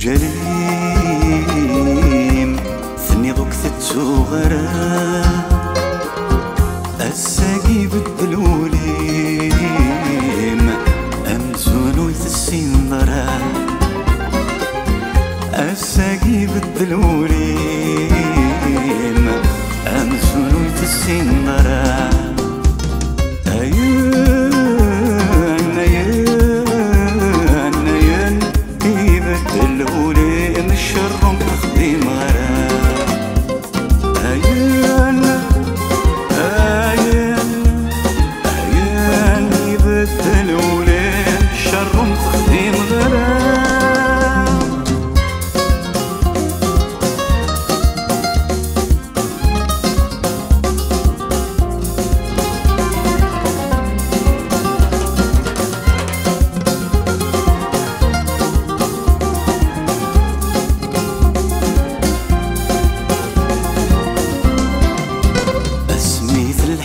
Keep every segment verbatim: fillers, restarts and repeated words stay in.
جريم ثني ضوك ثتو غرا الساقي بالدلوليم أمزونو يتسين ضرا الساقي بالدلوليم أمزونو يتسين ضرا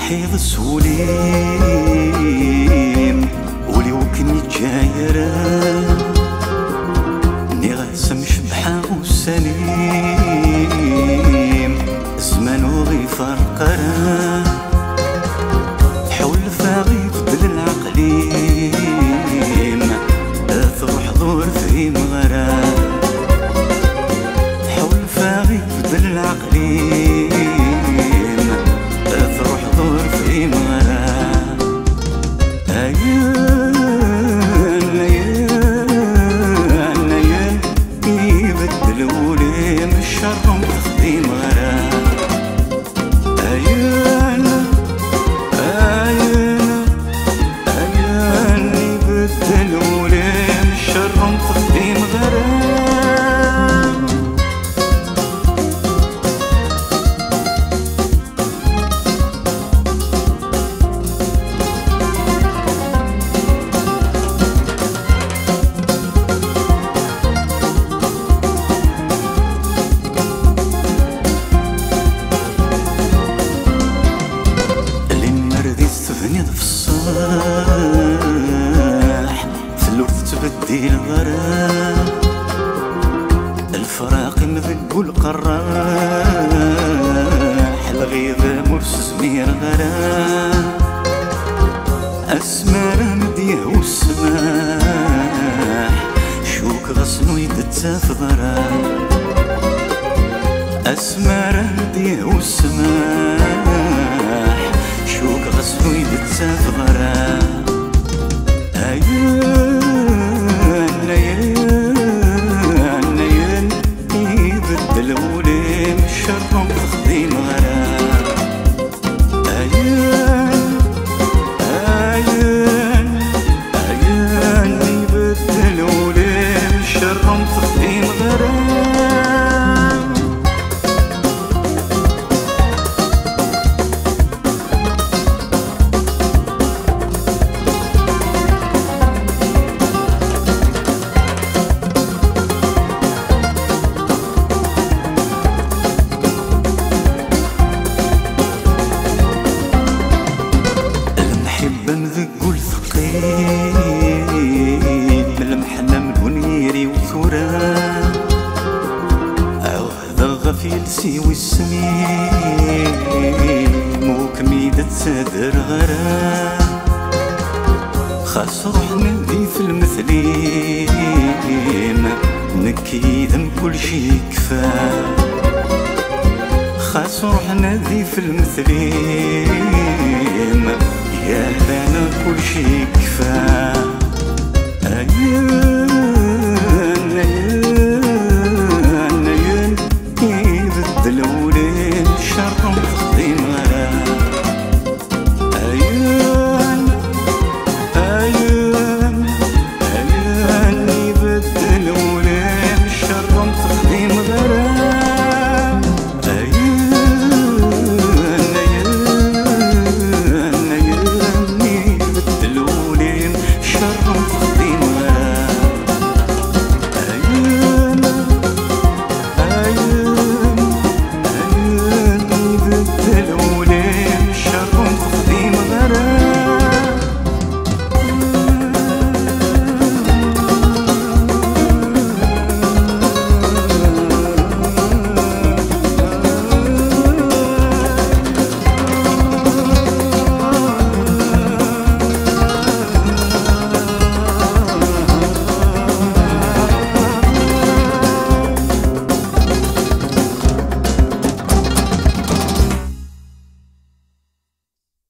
حيض سوليم ولي وكني جايرة نغسم شبحة وسليم زمان وغي فرقرة حول فاغي فضل العقليم أثر حضور في مغرى حول فاغي فضل العقليم تبديل غرا الفراق نذق القراح الغيظ مرس زمير غرا اسمار مديه والسماح شوك غصنو يدتاف غرا اسمار مديه والسماح شوك غصنو يدتاف غرا أيوه سي وسمي موك ميدة تدر غرا خاص روح نلدي في المثلين نكيدم كل شي كفا خاص روح نلدي في المثلين يا بانا كل شي كفا Hello.